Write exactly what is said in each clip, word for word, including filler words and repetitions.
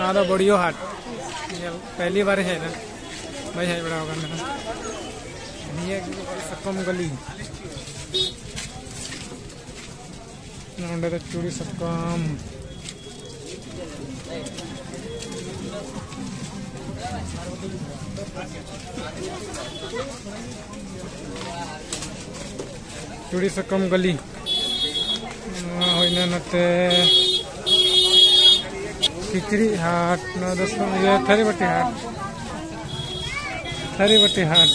ना तो बोरियो हाट पहली बार है ना भाई है बड़ा होगा गली ना चूड़ी सब कम चूड़ी से कम गली नते खिचड़ी हाट न दोस्तों ये थरी बट्टी हाट थरी बट्टी हाट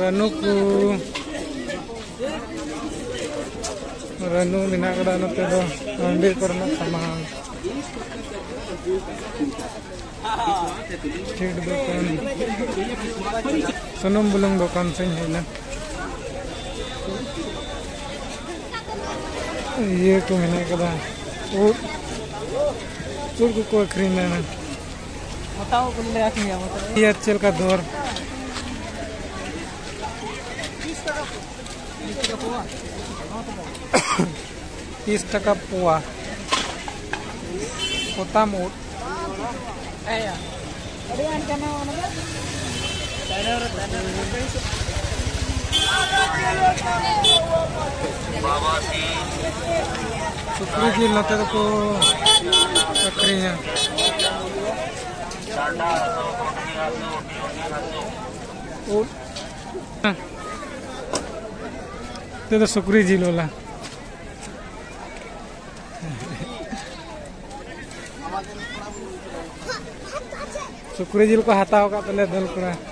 रनुकू रनु मेना मंदिर को सामान ठीक दुकान सुनम बुलंग दुकान से है ये को मेना और चूर को आखरीना बताओ ये अच्छे का दौर तीस टका पुआ कोता मोट सुखरी जी लते को बकरियाँ ते तो सुखरी जी लोला सुखरी जी को हाथा होगा पहले दल को